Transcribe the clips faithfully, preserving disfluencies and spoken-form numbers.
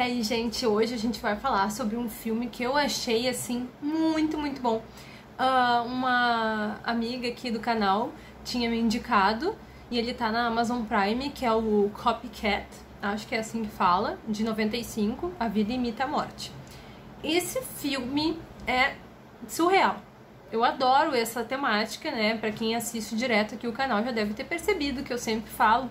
E aí, gente, hoje a gente vai falar sobre um filme que eu achei, assim, muito, muito bom. Uh, uma amiga aqui do canal tinha me indicado, e ele tá na Amazon Prime, que é o Copycat, acho que é assim que fala, de noventa e cinco, A Vida Imita a Morte. Esse filme é surreal. Eu adoro essa temática, né? Pra quem assiste direto aqui o canal já deve ter percebido que eu sempre falo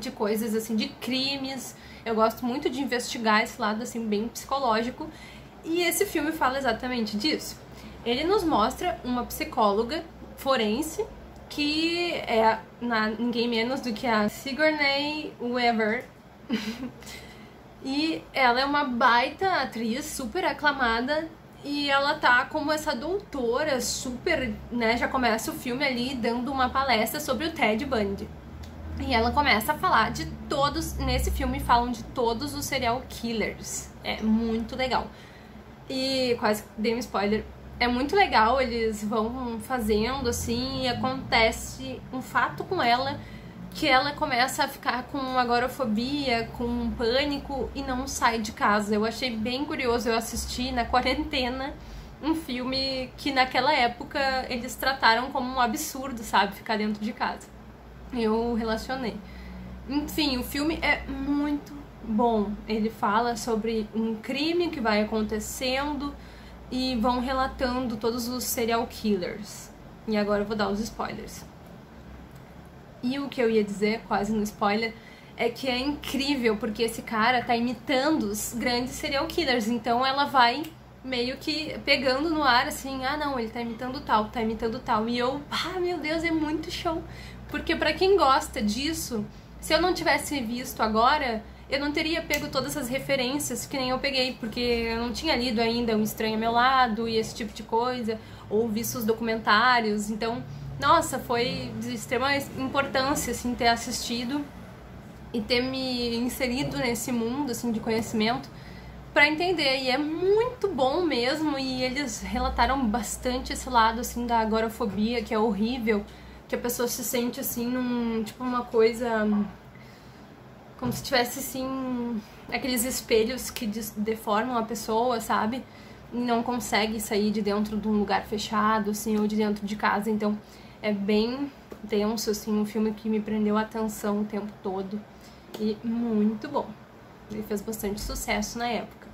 de coisas assim, de crimes. Eu gosto muito de investigar esse lado assim bem psicológico, e esse filme fala exatamente disso. Ele nos mostra uma psicóloga forense que é na, ninguém menos do que a Sigourney Weaver. E ela é uma baita atriz, super aclamada, e ela tá como essa doutora super, né, já começa o filme ali dando uma palestra sobre o Ted Bundy. E ela começa a falar de todos, nesse filme falam de todos os serial killers. É muito legal. E quase dei um spoiler. É muito legal, eles vão fazendo assim, e acontece um fato com ela que ela começa a ficar com agorafobia, com pânico, e não sai de casa. Eu achei bem curioso, eu assisti na quarentena um filme que naquela época eles trataram como um absurdo, sabe? Ficar dentro de casa. Eu relacionei. Enfim, o filme é muito bom. Ele fala sobre um crime que vai acontecendo e vão relatando todos os serial killers. E agora eu vou dar os spoilers. E o que eu ia dizer, quase no spoiler, é que é incrível, porque esse cara tá imitando os grandes serial killers. Então ela vai meio que pegando no ar, assim, ah não, ele tá imitando tal, tá imitando tal. E eu, ah meu Deus, é muito show. Porque pra quem gosta disso, se eu não tivesse visto agora, eu não teria pego todas essas referências que nem eu peguei, porque eu não tinha lido ainda um Estranho ao Meu Lado e esse tipo de coisa, ou visto os documentários. Então, nossa, foi de extrema importância, assim, ter assistido e ter me inserido nesse mundo, assim, de conhecimento, pra entender. E é muito bom mesmo, e eles relataram bastante esse lado, assim, da agorafobia, que é horrível, que a pessoa se sente assim num, tipo, uma coisa como se tivesse assim aqueles espelhos que deformam a pessoa, sabe? E não consegue sair de dentro de um lugar fechado, assim, ou de dentro de casa. Então é bem denso, assim, um filme que me prendeu a atenção o tempo todo, e muito bom. Ele fez bastante sucesso na época.